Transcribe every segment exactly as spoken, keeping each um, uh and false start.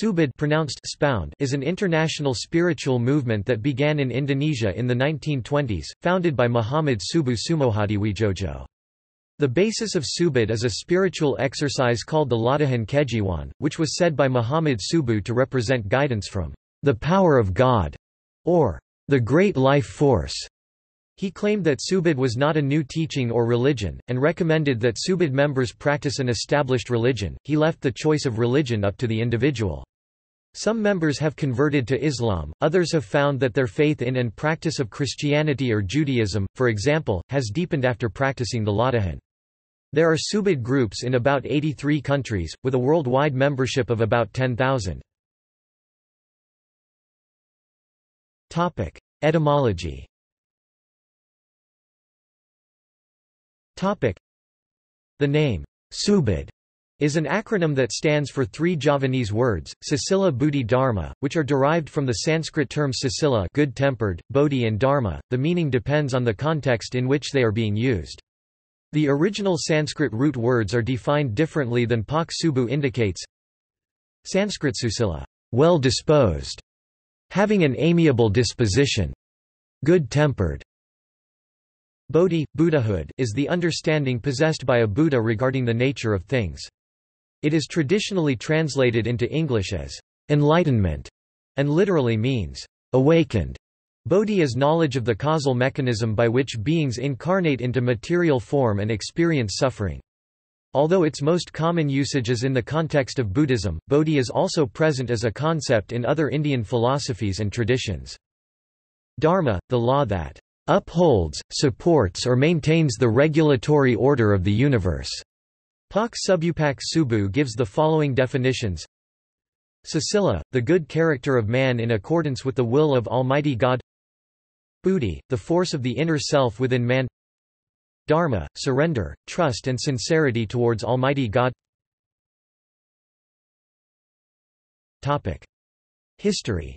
Subid, pronounced spound, is an international spiritual movement that began in Indonesia in the nineteen twenties, founded by Muhammad Subuh Sumohadiwidjojo. The basis of Subid is a spiritual exercise called the latihan kejiwaan, which was said by Muhammad Subuh to represent guidance from the power of God, or the great life force. He claimed that Subid was not a new teaching or religion, and recommended that Subid members practice an established religion. He left the choice of religion up to the individual. Some members have converted to Islam, others have found that their faith in and practice of Christianity or Judaism, for example, has deepened after practicing the latihan. There are Subid groups in about eighty-three countries, with a worldwide membership of about ten thousand. Etymology. The name, Subid, is an acronym that stands for three Javanese words, Susila Budhi Dharma, which are derived from the Sanskrit terms Susila, good-tempered, Bodhi and Dharma. The meaning depends on the context in which they are being used. The original Sanskrit root words are defined differently than Pak Subuh indicates. Sanskrit Susila, well-disposed, having an amiable disposition, good-tempered. Bodhi, Buddhahood, is the understanding possessed by a Buddha regarding the nature of things. It is traditionally translated into English as enlightenment, and literally means awakened. Bodhi is knowledge of the causal mechanism by which beings incarnate into material form and experience suffering. Although its most common usage is in the context of Buddhism, Bodhi is also present as a concept in other Indian philosophies and traditions. Dharma, the law that upholds, supports or maintains the regulatory order of the universe. Pak Subupak Subuh gives the following definitions. Susila, the good character of man in accordance with the will of Almighty God. Budhi, the force of the inner self within man. Dharma, surrender, trust and sincerity towards Almighty God. Topic. History.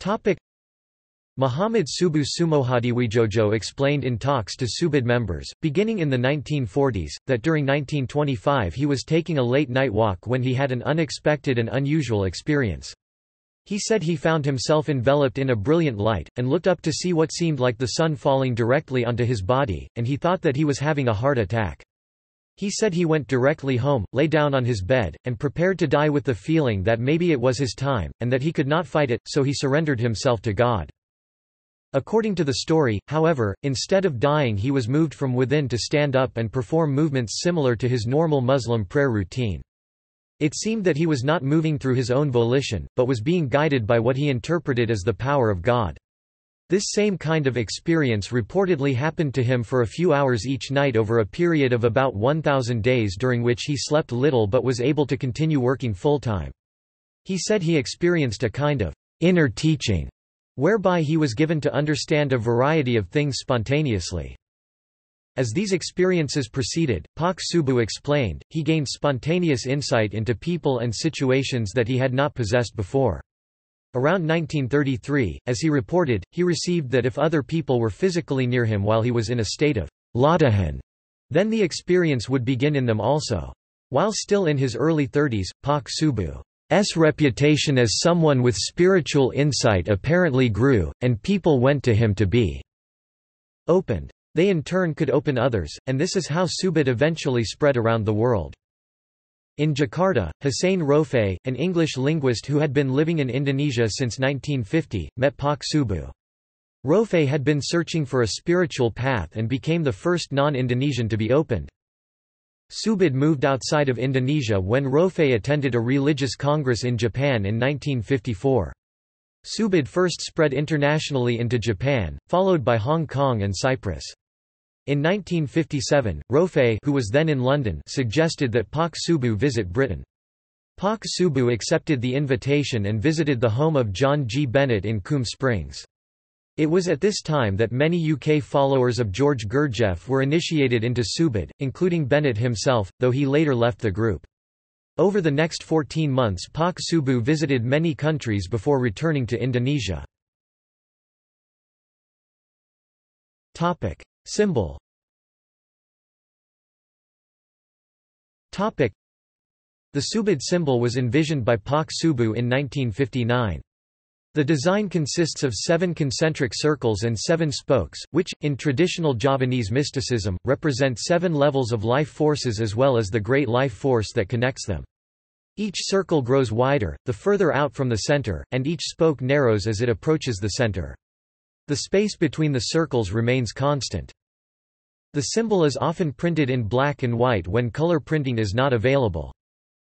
Topic. Muhammad Subuh Sumohadiwidjojo explained in talks to Subid members, beginning in the nineteen forties, that during nineteen twenty-five he was taking a late-night walk when he had an unexpected and unusual experience. He said he found himself enveloped in a brilliant light, and looked up to see what seemed like the sun falling directly onto his body, and he thought that he was having a heart attack. He said he went directly home, lay down on his bed, and prepared to die with the feeling that maybe it was his time, and that he could not fight it, so he surrendered himself to God. According to the story, however, instead of dying he was moved from within to stand up and perform movements similar to his normal Muslim prayer routine. It seemed that he was not moving through his own volition, but was being guided by what he interpreted as the power of God. This same kind of experience reportedly happened to him for a few hours each night over a period of about one thousand days, during which he slept little but was able to continue working full-time. He said he experienced a kind of inner teaching, whereby he was given to understand a variety of things spontaneously. As these experiences proceeded, Pak Subuh explained, he gained spontaneous insight into people and situations that he had not possessed before. Around nineteen thirty-three, as he reported, he received that if other people were physically near him while he was in a state of latihan, then the experience would begin in them also. While still in his early thirties, Pak Subuh's reputation as someone with spiritual insight apparently grew, and people went to him to be opened. They in turn could open others, and this is how Subid eventually spread around the world. In Jakarta, Hussein Rofe, an English linguist who had been living in Indonesia since nineteen fifty, met Pak Subuh. Rofe had been searching for a spiritual path and became the first non-Indonesian to be opened. Subid moved outside of Indonesia when Rofe attended a religious congress in Japan in nineteen fifty-four. Subid first spread internationally into Japan, followed by Hong Kong and Cyprus. In nineteen fifty-seven, Rofe, who was then in London, suggested that Pak Subuh visit Britain. Pak Subuh accepted the invitation and visited the home of John G. Bennett in Coombe Springs. It was at this time that many U K followers of George Gurdjieff were initiated into Subid, including Bennett himself, though he later left the group. Over the next fourteen months Pak Subuh visited many countries before returning to Indonesia. Symbol. The Subid symbol was envisioned by Pak Subuh in nineteen fifty-nine. The design consists of seven concentric circles and seven spokes, which, in traditional Javanese mysticism, represent seven levels of life forces as well as the great life force that connects them. Each circle grows wider, the further out from the center, and each spoke narrows as it approaches the center. The space between the circles remains constant. The symbol is often printed in black and white when color printing is not available.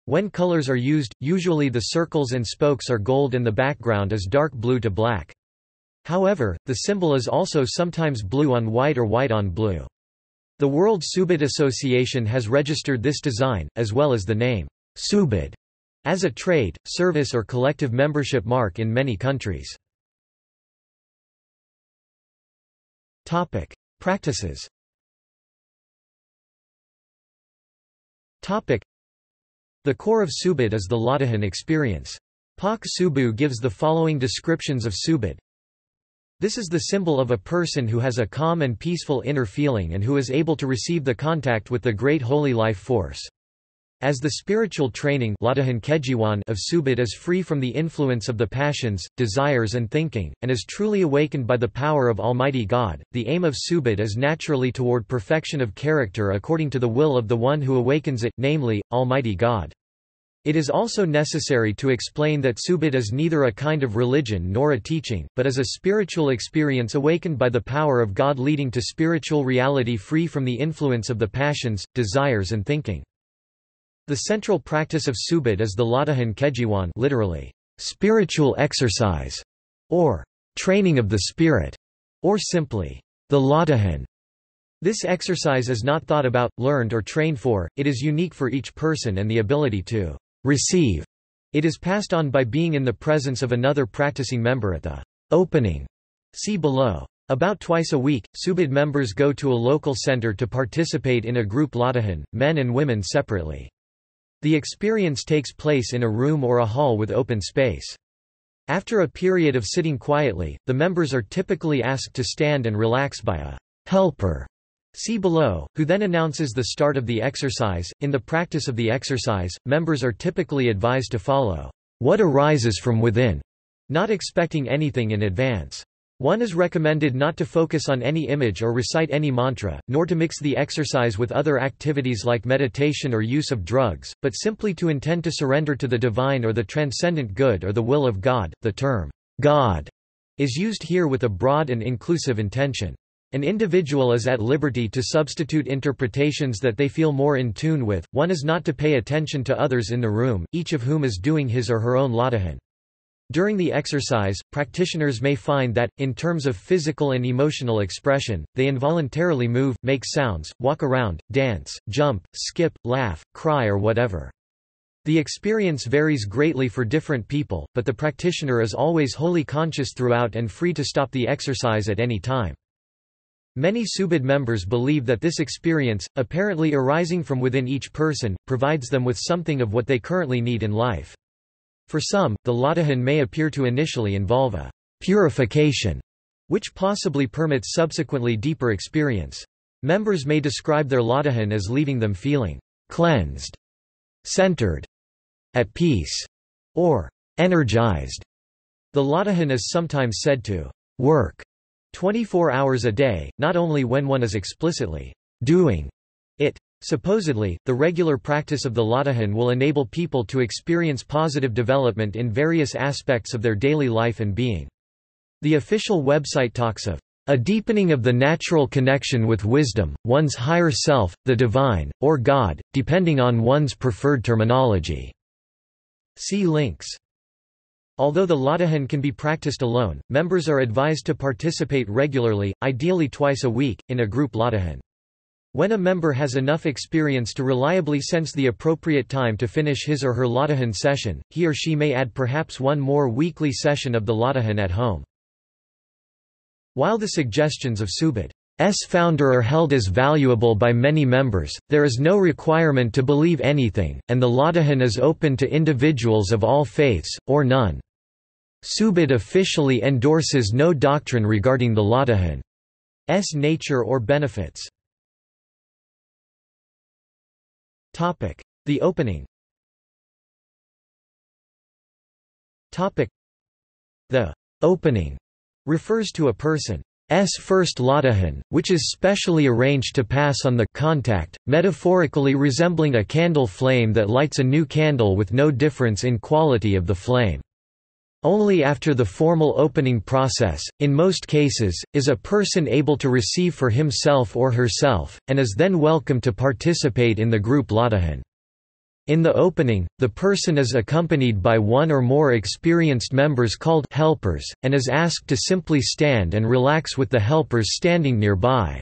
When colors are used, usually the circles and spokes are gold and the background is dark blue to black. However, the symbol is also sometimes blue on white or white on blue. The World Subud Association has registered this design, as well as the name, Subid, as a trade, service or collective membership mark in many countries. Topic. Practices. Topic. The core of Subid is the latihan experience. Pak Subuh gives the following descriptions of Subid. This is the symbol of a person who has a calm and peaceful inner feeling and who is able to receive the contact with the great holy life force. As the spiritual training latihan kejiwaan of Subid is free from the influence of the passions, desires and thinking, and is truly awakened by the power of Almighty God, the aim of Subid is naturally toward perfection of character according to the will of the one who awakens it, namely, Almighty God. It is also necessary to explain that Subid is neither a kind of religion nor a teaching, but is a spiritual experience awakened by the power of God leading to spiritual reality free from the influence of the passions, desires and thinking. The central practice of Subid is the latihan kejiwaan, literally, spiritual exercise, or training of the spirit, or simply, the latihan. This exercise is not thought about, learned or trained for, it is unique for each person and the ability to receive. It is passed on by being in the presence of another practicing member at the opening. See below. About twice a week, Subid members go to a local center to participate in a group latihan, men and women separately. The experience takes place in a room or a hall with open space. After a period of sitting quietly, the members are typically asked to stand and relax by a helper, see below, who then announces the start of the exercise. In the practice of the exercise, members are typically advised to follow what arises from within, not expecting anything in advance. One is recommended not to focus on any image or recite any mantra, nor to mix the exercise with other activities like meditation or use of drugs, but simply to intend to surrender to the divine or the transcendent good or the will of God. The term, God, is used here with a broad and inclusive intention. An individual is at liberty to substitute interpretations that they feel more in tune with. One is not to pay attention to others in the room, each of whom is doing his or her own latihan. During the exercise, practitioners may find that, in terms of physical and emotional expression, they involuntarily move, make sounds, walk around, dance, jump, skip, laugh, cry or whatever. The experience varies greatly for different people, but the practitioner is always wholly conscious throughout and free to stop the exercise at any time. Many Subid members believe that this experience, apparently arising from within each person, provides them with something of what they currently need in life. For some, the latihan may appear to initially involve a purification, which possibly permits subsequently deeper experience. Members may describe their latihan as leaving them feeling cleansed, centered, at peace, or energized. The latihan is sometimes said to work twenty-four hours a day, not only when one is explicitly doing it. Supposedly, the regular practice of the latihan will enable people to experience positive development in various aspects of their daily life and being. The official website talks of a deepening of the natural connection with wisdom, one's higher self, the divine, or God, depending on one's preferred terminology. See links. Although the latihan can be practiced alone, members are advised to participate regularly, ideally twice a week, in a group latihan. When a member has enough experience to reliably sense the appropriate time to finish his or her latihan session, he or she may add perhaps one more weekly session of the latihan at home. While the suggestions of Subid's founder are held as valuable by many members, there is no requirement to believe anything, and the latihan is open to individuals of all faiths, or none. Subid officially endorses no doctrine regarding the latihan's nature or benefits. The opening. The opening refers to a person's first latihan, which is specially arranged to pass on the contact, metaphorically resembling a candle flame that lights a new candle with no difference in quality of the flame. Only after the formal opening process, in most cases, is a person able to receive for himself or herself, and is then welcome to participate in the group latihan. In the opening, the person is accompanied by one or more experienced members called helpers, and is asked to simply stand and relax with the helpers standing nearby.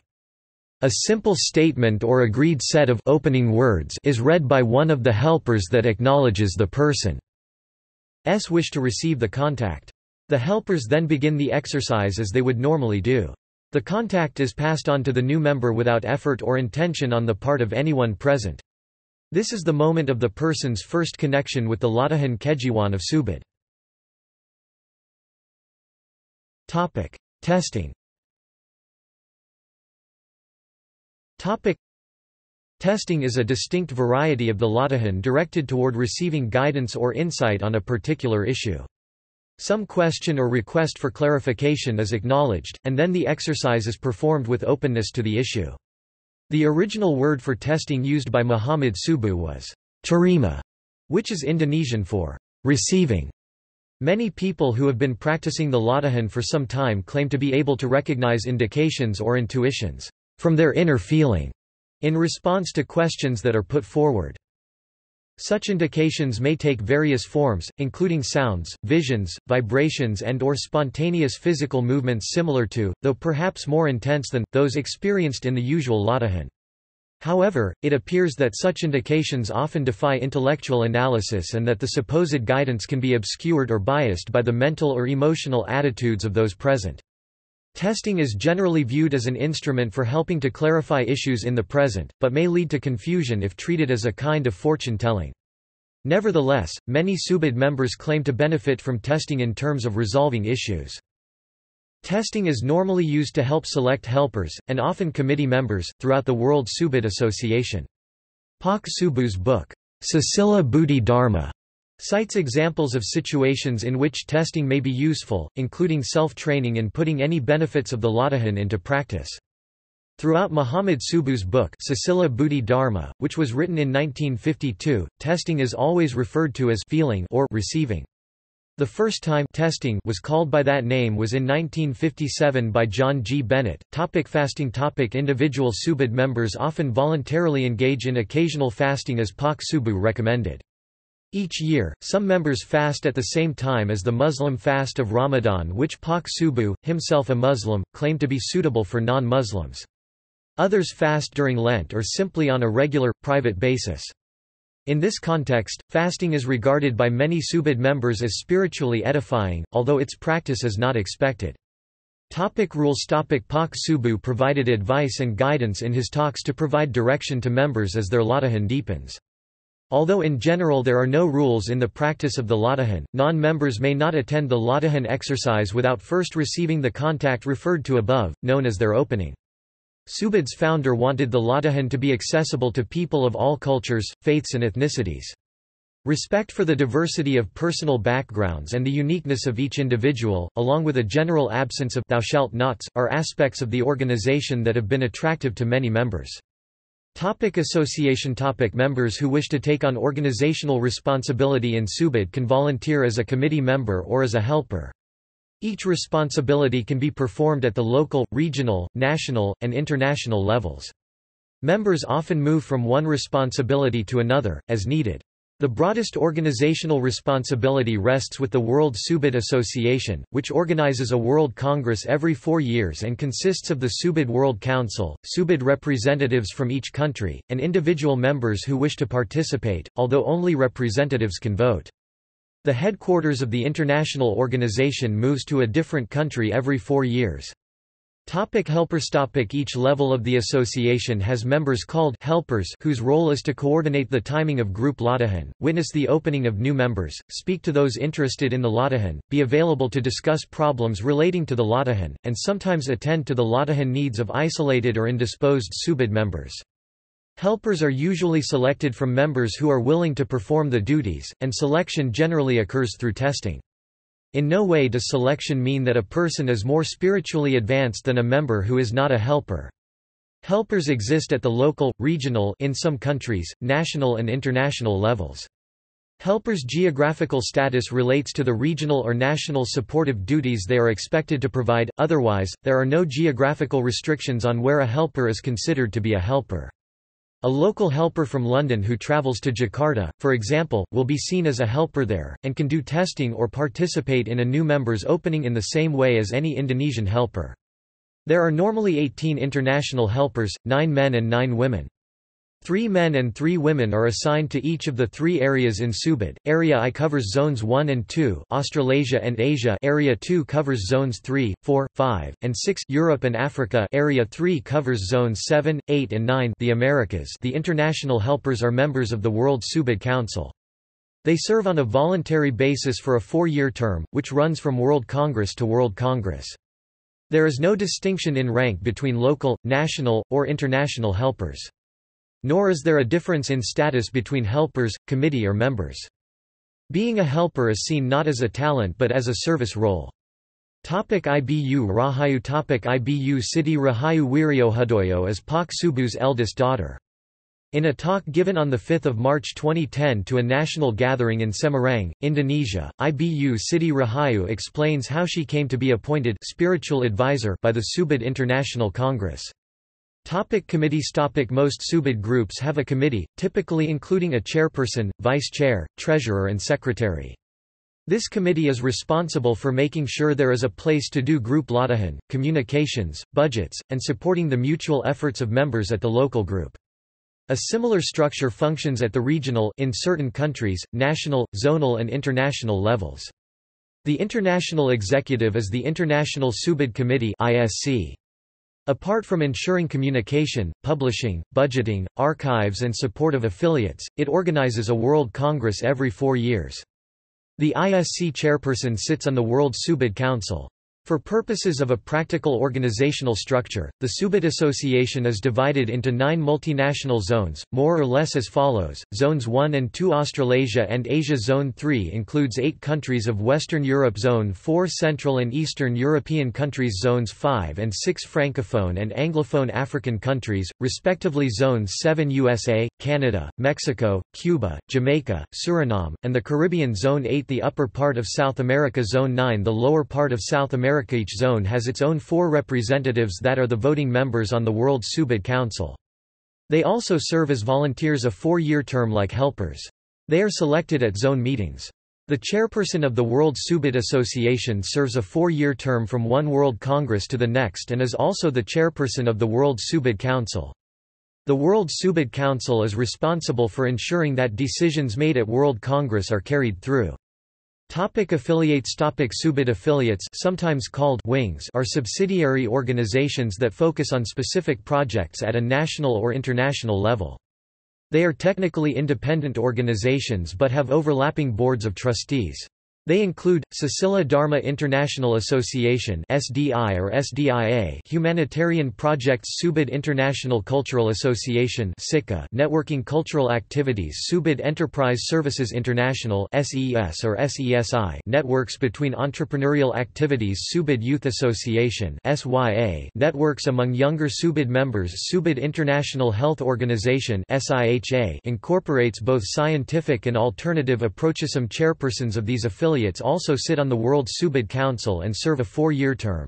A simple statement or agreed set of opening words is read by one of the helpers that acknowledges the person. S wish to receive the contact. The helpers then begin the exercise as they would normally do. The contact is passed on to the new member without effort or intention on the part of anyone present. This is the moment of the person's first connection with the latihan kejiwaan of Subud. Topic: Testing. Topic: Testing is a distinct variety of the latihan directed toward receiving guidance or insight on a particular issue. Some question or request for clarification is acknowledged, and then the exercise is performed with openness to the issue. The original word for testing used by Muhammad Subuh was terima, which is Indonesian for receiving. Many people who have been practicing the latihan for some time claim to be able to recognize indications or intuitions from their inner feeling in response to questions that are put forward. Such indications may take various forms, including sounds, visions, vibrations and/or spontaneous physical movements similar to, though perhaps more intense than, those experienced in the usual latihan. However, it appears that such indications often defy intellectual analysis and that the supposed guidance can be obscured or biased by the mental or emotional attitudes of those present. Testing is generally viewed as an instrument for helping to clarify issues in the present, but may lead to confusion if treated as a kind of fortune-telling. Nevertheless, many Subud members claim to benefit from testing in terms of resolving issues. Testing is normally used to help select helpers, and often committee members, throughout the World Subud Association. Pak Subuh's book, Susila Budhi Dharma, cites examples of situations in which testing may be useful, including self-training and putting any benefits of the latihan into practice. Throughout Muhammad Subuh's book Sicila Budhi Dharma, which was written in nineteen fifty-two, testing is always referred to as feeling or receiving. The first time testing was called by that name was in nineteen fifty-seven by John G. Bennett. Topic: fasting. Topic: individual Subud members often voluntarily engage in occasional fasting as Pak Subuh recommended. Each year, some members fast at the same time as the Muslim fast of Ramadan, which Pak Subuh, himself a Muslim, claimed to be suitable for non-Muslims. Others fast during Lent or simply on a regular, private basis. In this context, fasting is regarded by many Subud members as spiritually edifying, although its practice is not expected. Topic: rules. Topic: Pak Subuh provided advice and guidance in his talks to provide direction to members as their latihan deepens. Although in general there are no rules in the practice of the latihan, non-members may not attend the latihan exercise without first receiving the contact referred to above, known as their opening. Subud's founder wanted the latihan to be accessible to people of all cultures, faiths and ethnicities. Respect for the diversity of personal backgrounds and the uniqueness of each individual, along with a general absence of "thou shalt nots," are aspects of the organization that have been attractive to many members. Topic: association. Topic: members who wish to take on organizational responsibility in Subud can volunteer as a committee member or as a helper. Each responsibility can be performed at the local, regional, national, and international levels. Members often move from one responsibility to another, as needed. The broadest organizational responsibility rests with the World Subud Association, which organizes a World Congress every four years and consists of the Subud World Council, Subud representatives from each country, and individual members who wish to participate, although only representatives can vote. The headquarters of the international organization moves to a different country every four years. Topic: helpers. Topic: each level of the association has members called helpers whose role is to coordinate the timing of group latihan, witness the opening of new members, speak to those interested in the latihan, be available to discuss problems relating to the latihan, and sometimes attend to the latihan needs of isolated or indisposed Subud members. Helpers are usually selected from members who are willing to perform the duties, and selection generally occurs through testing. In no way does selection mean that a person is more spiritually advanced than a member who is not a helper. Helpers exist at the local, regional, in some countries, national and international levels. Helpers' geographical status relates to the regional or national supportive duties they are expected to provide, otherwise, there are no geographical restrictions on where a helper is considered to be a helper. A local helper from London who travels to Jakarta, for example, will be seen as a helper there, and can do testing or participate in a new member's opening in the same way as any Indonesian helper. There are normally eighteen international helpers, nine men and nine women. Three men and three women are assigned to each of the three areas in Subud. Area I covers zones one and two, Australasia and Asia. Area two covers zones three, four, five, and six, Europe and Africa. Area three covers zones seven, eight and nine, the Americas. The international helpers are members of the World Subud Council. They serve on a voluntary basis for a four-year term, which runs from World Congress to World Congress. There is no distinction in rank between local, national, or international helpers. Nor is there a difference in status between helpers, committee or members. Being a helper is seen not as a talent but as a service role. Topic Ibu Rahayu Topic Ibu Siti Rahayu Wiriohudoyo is Pak Subuh's eldest daughter. In a talk given on the fifth of March twenty ten to a national gathering in Semarang, Indonesia, Ibu Siti Rahayu explains how she came to be appointed spiritual advisor by the Subid International Congress. Topic committees Topic Most Subud groups have a committee, typically including a chairperson, vice-chair, treasurer and secretary. This committee is responsible for making sure there is a place to do group latihan, communications, budgets, and supporting the mutual efforts of members at the local group. A similar structure functions at the regional, in certain countries, national, zonal and international levels. The international executive is the International Subud Committee I S C. Apart from ensuring communication, publishing, budgeting, archives and support of affiliates, it organizes a World Congress every four years. The I S C chairperson sits on the World Subud Council. For purposes of a practical organizational structure, the Subud Association is divided into nine multinational zones, more or less as follows. Zones one and two Australasia and Asia. Zone three includes eight countries of Western Europe. Zone four Central and Eastern European countries. Zones five and six Francophone and Anglophone African countries, respectively. Zone seven U S A, Canada, Mexico, Cuba, Jamaica, Suriname, and the Caribbean. Zone eight the upper part of South America. Zone nine the lower part of South America. Each zone has its own four representatives that are the voting members on the World Subud Council. They also serve as volunteers a four-year term like helpers. They are selected at zone meetings. The chairperson of the World Subud Association serves a four-year term from one World Congress to the next and is also the chairperson of the World Subud Council. The World Subud Council is responsible for ensuring that decisions made at World Congress are carried through. Topic affiliates Topic Subud affiliates, sometimes called WINGS, are subsidiary organizations that focus on specific projects at a national or international level. They are technically independent organizations but have overlapping boards of trustees. They include Sicila Dharma International Association (S D I or S D I A), humanitarian projects, Subid International Cultural Association (S I C A), networking cultural activities, Subid Enterprise Services International (S E S or S E S I), networks between entrepreneurial activities, Subid Youth Association (S Y A), networks among younger Subid members, Subid International Health Organization (S I H A) incorporates both scientific and alternative approaches. Some chairpersons of these affiliates Affiliates also sit on the World Subud Council and serve a four-year term.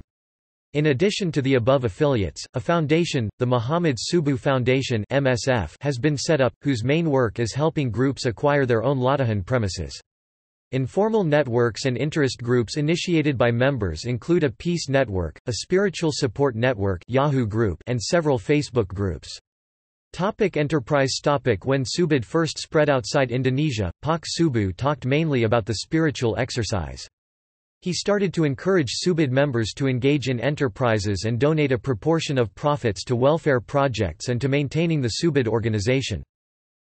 In addition to the above affiliates, a foundation, the Muhammad Subuh Foundation (M S F), has been set up, whose main work is helping groups acquire their own latihan premises. Informal networks and interest groups initiated by members include a peace network, a spiritual support network Yahoo group, and several Facebook groups. Topic enterprise Topic When Subud first spread outside Indonesia, Pak Subuh talked mainly about the spiritual exercise. He started to encourage Subud members to engage in enterprises and donate a proportion of profits to welfare projects and to maintaining the Subud organization.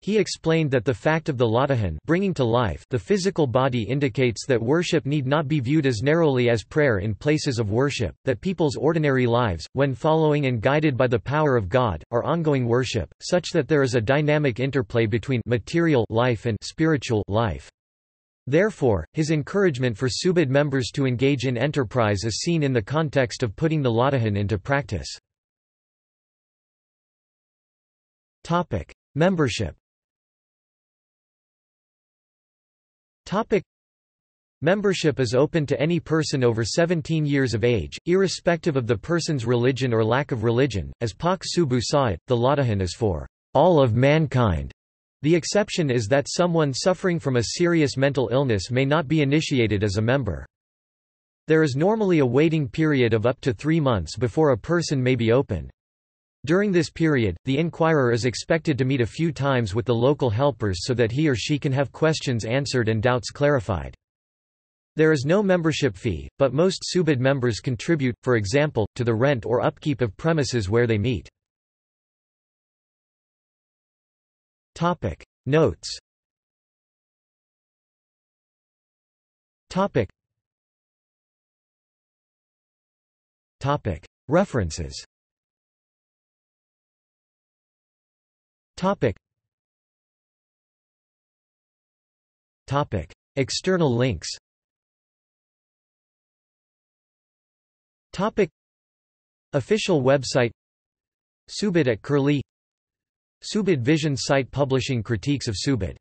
He explained that the fact of the latihan bringing to life the physical body indicates that worship need not be viewed as narrowly as prayer in places of worship, that people's ordinary lives, when following and guided by the power of God, are ongoing worship, such that there is a dynamic interplay between material life and spiritual life. Therefore, his encouragement for Subud members to engage in enterprise is seen in the context of putting the latihan into practice. Topic: Membership. Topic: Membership is open to any person over seventeen years of age, irrespective of the person's religion or lack of religion. As Pak Subuh saw it, the latihan is for all of mankind. The exception is that someone suffering from a serious mental illness may not be initiated as a member. There is normally a waiting period of up to three months before a person may be open. During this period, the inquirer is expected to meet a few times with the local helpers so that he or she can have questions answered and doubts clarified. There is no membership fee, but most Subud members contribute, for example, to the rent or upkeep of premises where they meet. Topic Notes. Topic Topic References. Topic Topic External links. Topic Official website Subud at Curlie. Subud Vision site publishing critiques of Subud.